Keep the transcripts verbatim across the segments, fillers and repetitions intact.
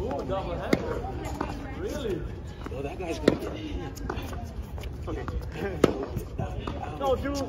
Ooh, double hander. Really? Oh, that guy's going to get it. Okay. No, dude.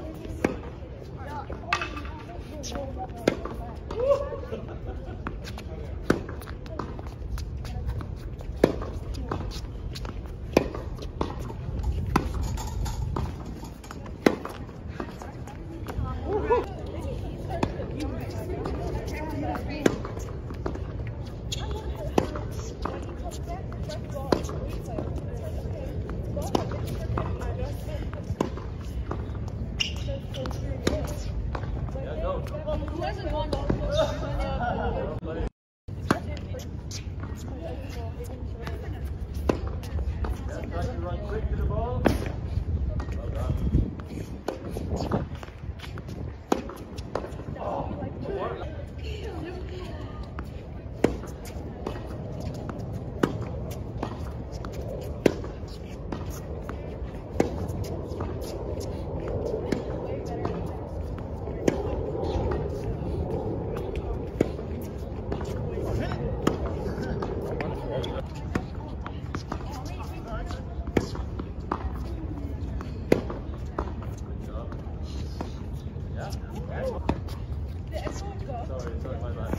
Sorry, sorry, my bad.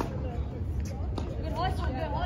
Good, high time, good high time.